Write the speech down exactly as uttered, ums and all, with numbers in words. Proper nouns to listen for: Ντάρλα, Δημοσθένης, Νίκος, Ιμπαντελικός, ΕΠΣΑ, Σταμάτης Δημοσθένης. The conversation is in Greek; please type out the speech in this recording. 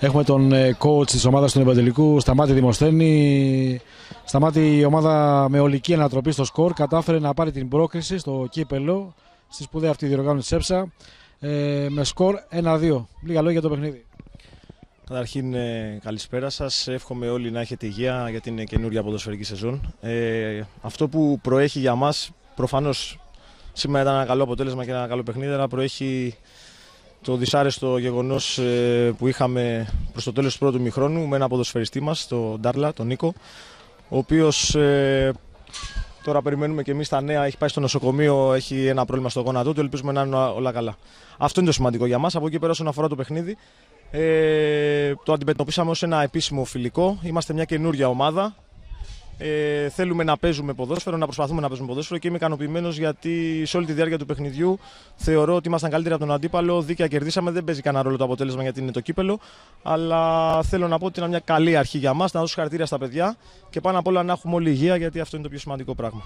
Έχουμε τον coach της ομάδας του Ιμπαντελικού, Σταμάτη Δημοσθένη. Σταμάτη, η ομάδα με ολική ανατροπή στο σκορ κατάφερε να πάρει την πρόκριση στο κύπελλο, στη σπουδαία αυτή διοργάνωση της ΕΠΣΑ, με σκορ ένα δύο. Λίγα λόγια για το παιχνίδι. Καταρχήν, καλησπέρα σας. Εύχομαι όλοι να έχετε υγεία για την καινούρια ποδοσφαιρική σεζόν. Ε, αυτό που προέχει για μας, προφανώς σήμερα ήταν ένα καλό αποτέλεσμα και ένα καλό παιχνίδι, αλλά προέχει το δυσάρεστο γεγονός που είχαμε προς το τέλος του πρώτου μηχρόνου με ένα ποδοσφαιριστή μας, τον Ντάρλα, τον Νίκο, ο οποίος τώρα περιμένουμε και εμείς τα νέα, έχει πάει στο νοσοκομείο, έχει ένα πρόβλημα στο γόνατό του, ελπίζουμε να είναι όλα καλά. Αυτό είναι το σημαντικό για μας. Από εκεί πέρα, όσον αφορά το παιχνίδι, Ε, το αντιμετωπίσαμε ως ένα επίσημο φιλικό. Είμαστε μια καινούρια ομάδα. Ε, θέλουμε να παίζουμε ποδόσφαιρο, να προσπαθούμε να παίζουμε ποδόσφαιρο και είμαι ικανοποιημένος γιατί σε όλη τη διάρκεια του παιχνιδιού θεωρώ ότι ήμασταν καλύτεροι από τον αντίπαλο. Δίκαια κερδίσαμε. Δεν παίζει κανένα ρόλο το αποτέλεσμα γιατί είναι το κύπελλο. Αλλά θέλω να πω ότι είναι μια καλή αρχή για μας. Να δώσω χαρακτήρα στα παιδιά και πάνω απ' όλα να έχουμε όλη υγεία, γιατί αυτό είναι το πιο σημαντικό πράγμα.